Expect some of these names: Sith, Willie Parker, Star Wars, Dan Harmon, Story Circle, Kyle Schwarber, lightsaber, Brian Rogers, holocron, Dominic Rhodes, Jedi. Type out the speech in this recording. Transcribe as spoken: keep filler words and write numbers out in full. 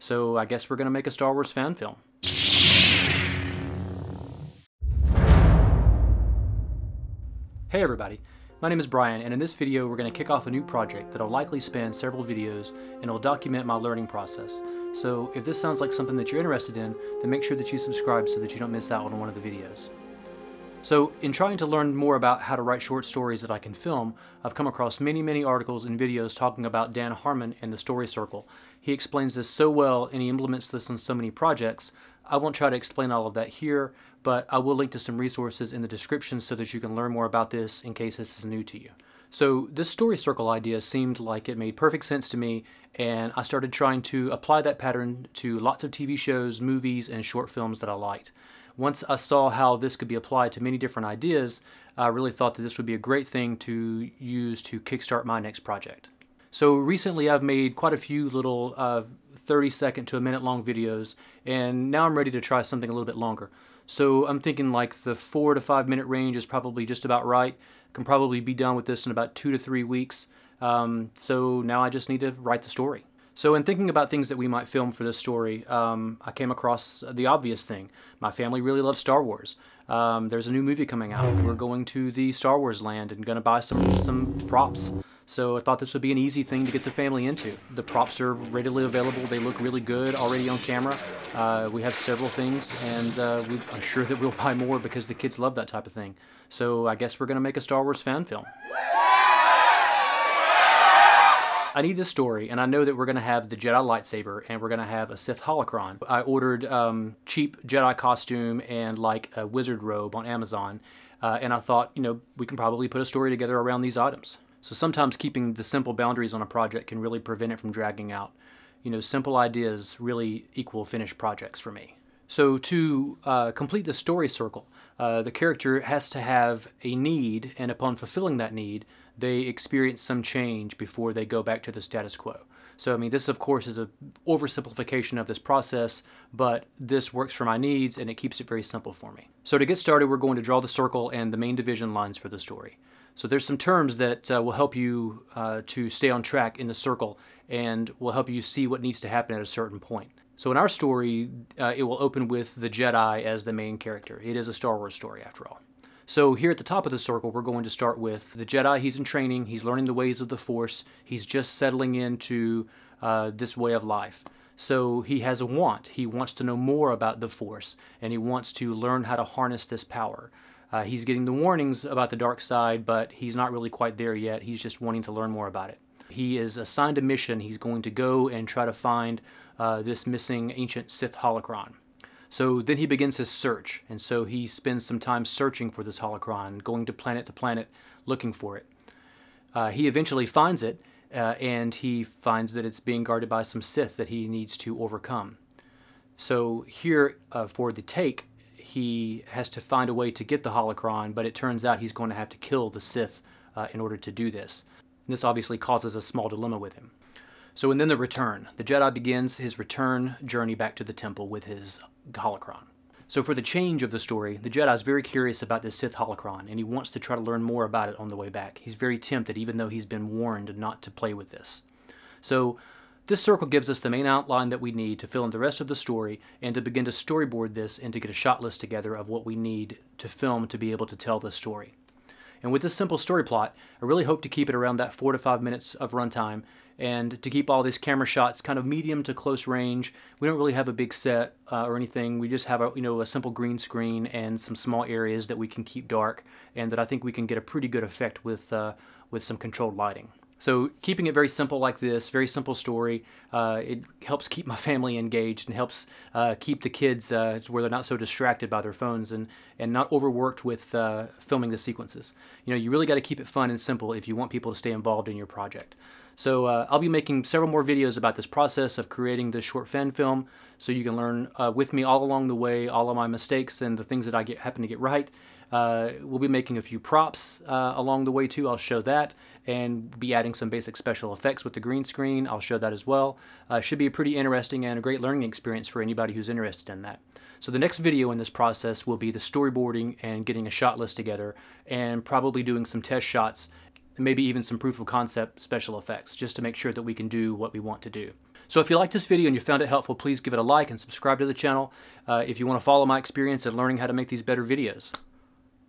So I guess we're going to make a Star Wars fan film. Hey everybody, my name is Brian, and in this video we're going to kick off a new project that'll likely span several videos and it'll document my learning process. So if this sounds like something that you're interested in, then make sure that you subscribe so that you don't miss out on one of the videos. So in trying to learn more about how to write short stories that I can film, I've come across many, many articles and videos talking about Dan Harmon and the Story Circle. He explains this so well and he implements this on so many projects. I won't try to explain all of that here, but I will link to some resources in the description so that you can learn more about this in case this is new to you. So this story circle idea seemed like it made perfect sense to me, and I started trying to apply that pattern to lots of T V shows, movies, and short films that I liked. Once I saw how this could be applied to many different ideas, I really thought that this would be a great thing to use to kickstart my next project. So recently I've made quite a few little uh, thirty second to a minute long videos, and now I'm ready to try something a little bit longer. So I'm thinking like the four to five minute range is probably just about right. Can probably be done with this in about two to three weeks. Um, so now I just need to write the story. So in thinking about things that we might film for this story, um, I came across the obvious thing. My family really loves Star Wars. Um, there's a new movie coming out. We're going to the Star Wars land and gonna buy some, some props. So I thought this would be an easy thing to get the family into. The props are readily available. They look really good already on camera. Uh, we have several things, and uh, we, I'm sure that we'll buy more because the kids love that type of thing. So I guess we're gonna make a Star Wars fan film. I need this story, and I know that we're going to have the Jedi lightsaber, and we're going to have a Sith holocron. I ordered um, cheap Jedi costume and like a wizard robe on Amazon, uh, and I thought, you know, we can probably put a story together around these items. So sometimes keeping the simple boundaries on a project can really prevent it from dragging out. You know, simple ideas really equal finished projects for me. So to uh, complete the story circle, uh, the character has to have a need, and upon fulfilling that need, they experience some change before they go back to the status quo. So, I mean, this, of course, is an oversimplification of this process, but this works for my needs, and it keeps it very simple for me. So to get started, we're going to draw the circle and the main division lines for the story. So there's some terms that uh, will help you uh, to stay on track in the circle and will help you see what needs to happen at a certain point. So in our story, uh, it will open with the Jedi as the main character. It is a Star Wars story, after all. So here at the top of the circle, we're going to start with the Jedi. He's in training, he's learning the ways of the Force, he's just settling into uh, this way of life. So he has a want. He wants to know more about the Force, and he wants to learn how to harness this power. Uh, he's getting the warnings about the dark side, but he's not really quite there yet. He's just wanting to learn more about it. He is assigned a mission. He's going to go and try to find uh, this missing ancient Sith holocron. So then he begins his search, and so he spends some time searching for this holocron, going to planet to planet looking for it. Uh, he eventually finds it, uh, and he finds that it's being guarded by some Sith that he needs to overcome. So here, uh, for the take, he has to find a way to get the holocron, but it turns out he's going to have to kill the Sith uh, in order to do this. And this obviously causes a small dilemma with him. So, and then the return. The Jedi begins his return journey back to the temple with his holocron. So for the change of the story, the Jedi is very curious about this Sith holocron, and he wants to try to learn more about it on the way back. He's very tempted, even though he's been warned not to play with this. So this circle gives us the main outline that we need to fill in the rest of the story and to begin to storyboard this and to get a shot list together of what we need to film to be able to tell the story. And with this simple story plot, I really hope to keep it around that four to five minutes of runtime and to keep all these camera shots kind of medium to close range. We don't really have a big set uh, or anything. We just have a, you know, a simple green screen and some small areas that we can keep dark and that I think we can get a pretty good effect with, uh, with some controlled lighting. So keeping it very simple like this, very simple story, uh, it helps keep my family engaged and helps uh, keep the kids uh, where they're not so distracted by their phones and, and not overworked with uh, filming the sequences. You know, you really got to keep it fun and simple if you want people to stay involved in your project. So uh, I'll be making several more videos about this process of creating this short fan film, so you can learn uh, with me all along the way, all of my mistakes and the things that I get, happen to get right. Uh, we'll be making a few props uh, along the way too. I'll show that, and be adding some basic special effects with the green screen. I'll show that as well. Uh, should be a pretty interesting and a great learning experience for anybody who's interested in that. So the next video in this process will be the storyboarding and getting a shot list together, and probably doing some test shots, maybe even some proof of concept special effects, just to make sure that we can do what we want to do. So if you like this video and you found it helpful, please give it a like and subscribe to the channel uh, if you want to follow my experience in learning how to make these better videos.